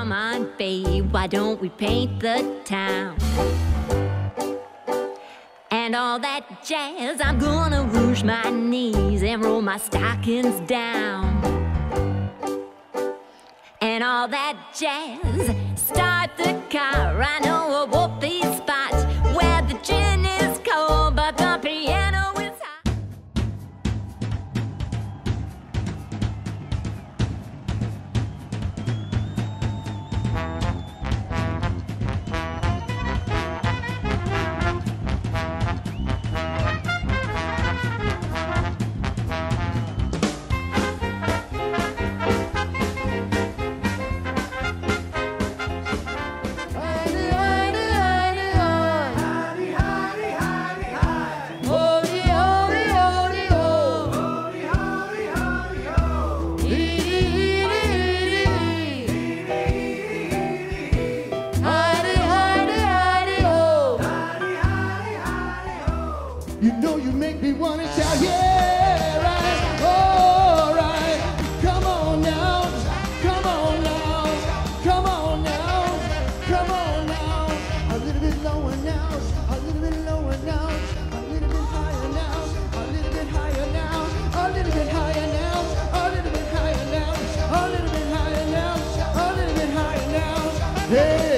Come on, babe, why don't we paint the town? And all that jazz, I'm gonna rouge my knees and roll my stockings down. And all that jazz, start the car, I know a whoopee spot where the gin is cold, but the piano is hot. You know you make me wanna shout, yeah, right, all right. Come on now, come on now, come on now, come on now. A little bit lower now, a little bit lower now, a little bit higher now, a little bit higher now, a little bit higher now, a little bit higher now, a little bit higher now, a little bit higher now. Hey.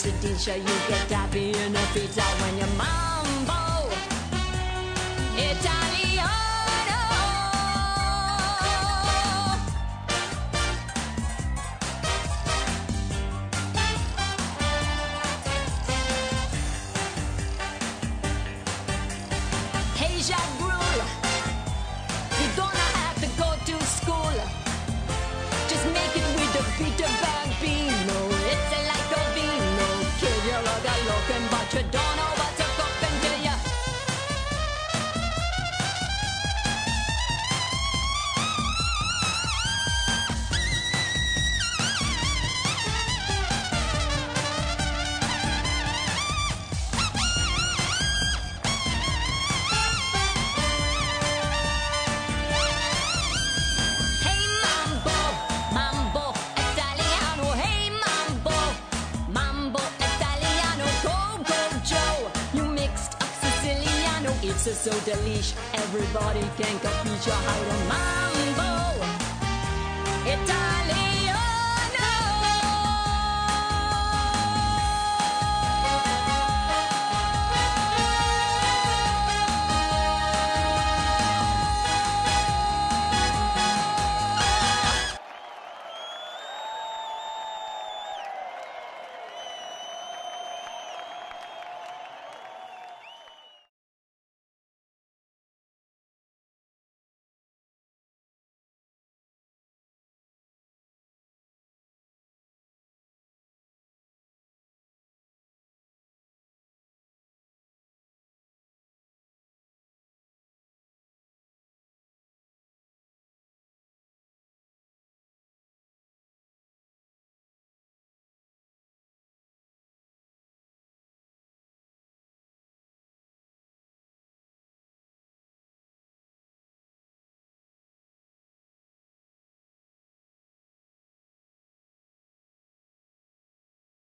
The teacher, you get happy in a pizza when you're mambo Italiano. Hey, Jacques Brule, you're gonna have to go to school. Just make it with a Peter Bag Beano. It's a like a vino. Kid, you're all that looking, but you don't know what to cook until you. It's so delish, everybody can capisce how to mambo.